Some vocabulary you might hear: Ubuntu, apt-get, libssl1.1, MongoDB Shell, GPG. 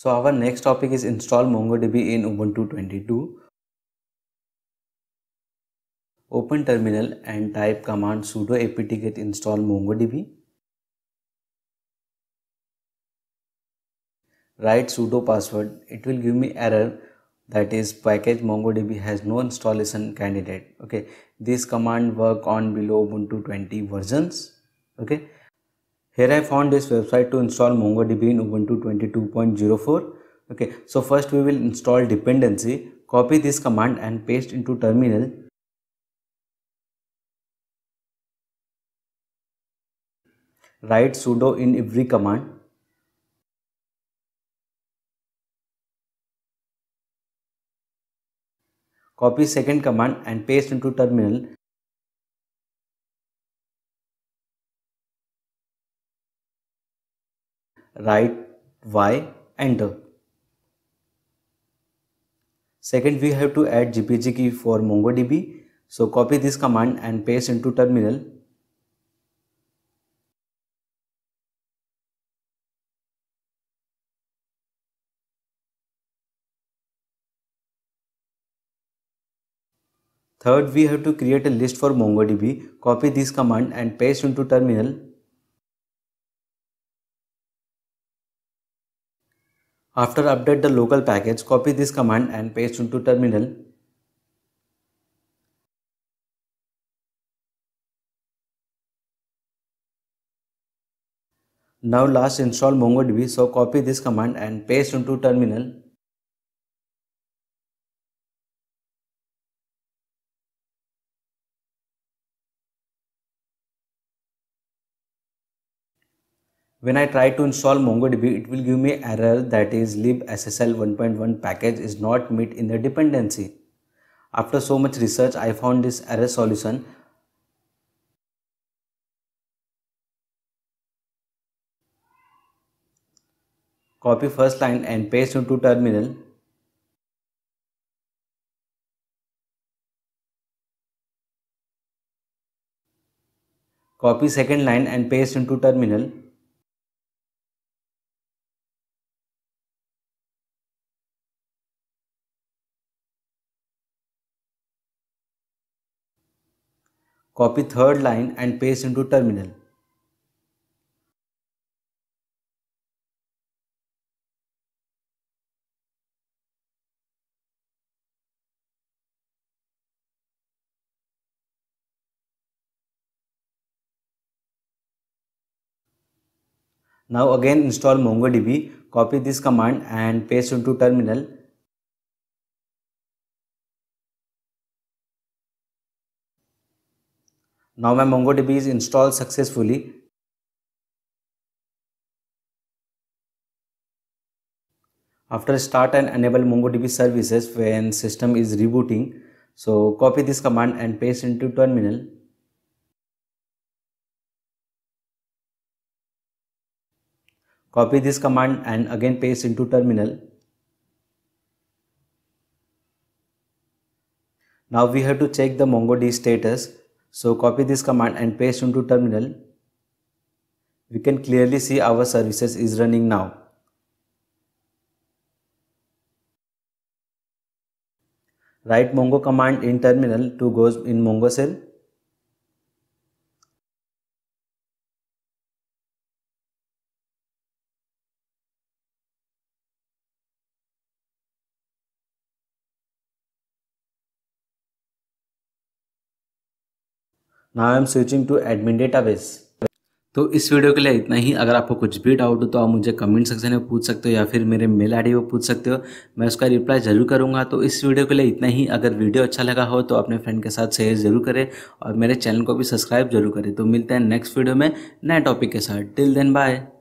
So our next topic is install MongoDB in Ubuntu 22. Open terminal and type command sudo apt-get install MongoDB. Write sudo password. It will give me error that is package MongoDB has no installation candidate. Okay, this command work on below Ubuntu 20 versions. Okay, here I found this website to install MongoDB in Ubuntu 22.04. Okay, so first we will install dependency. Copy this command and paste into terminal. Write sudo in every command. Copy second command and paste into terminal. Write y, enter. Second, we have to add GPG key for MongoDB. So copy this command and paste into terminal. Third, we have to create a list for MongoDB. Copy this command and paste into terminal. After update the local package, copy this command and paste into terminal. Now last, install MongoDB. So copy this command and paste into terminal. When I try to install MongoDB, it will give me error that is libssl 1.1 package is not met in the dependency. After so much research, I found this error solution. Copy first line and paste into terminal. Copy second line and paste into terminal. Copy third line and paste into terminal. Now again install MongoDB. Copy this command and paste into terminal. Now my MongoDB is installed successfully. After start and enable MongoDB services when system is rebooting. So copy this command and paste into terminal. Copy this command and again paste into terminal. Now we have to check the MongoDB status. So copy this command and paste into terminal. We can clearly see our services is running now. Write mongo command in terminal to go in mongo shell. Now I am switching to admin database. तो इस video के लिए इतना ही। अगर आपको कुछ भी doubt हो तो आप मुझे कमेंट सेक्शन में पूछ सकते हो या फिर मेरे मेल आईडी पर पूछ सकते हो, मैं उसका रिप्लाई जरूर करूंगा। तो इस वीडियो के लिए इतना ही। अगर वीडियो अच्छा लगा हो तो अपने फ्रेंड के साथ शेयर जरूर करें और मेरे चैनल को भी सब्सक्राइब जरूर करें। तो मिलते हैं नेक्स्ट वीडियो में नए टॉपिक के साथ। Till then, bye.